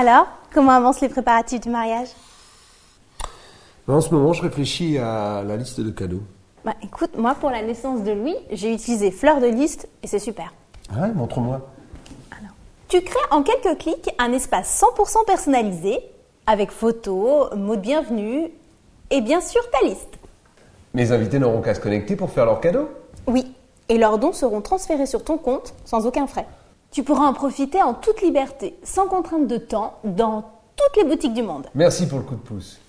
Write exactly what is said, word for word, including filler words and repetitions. Alors, comment avancent les préparatifs du mariage? En ce moment, je réfléchis à la liste de cadeaux. Bah écoute, moi pour la naissance de Louis, j'ai utilisé Fleur de Liste et c'est super. Ah ouais, montre-moi. Alors, tu crées en quelques clics un espace cent pour cent personnalisé avec photos, mots de bienvenue et bien sûr ta liste. Mes invités n'auront qu'à se connecter pour faire leurs cadeaux? Oui, et leurs dons seront transférés sur ton compte sans aucun frais. Tu pourras en profiter en toute liberté, sans contrainte de temps, dans toutes les boutiques du monde. Merci pour le coup de pouce.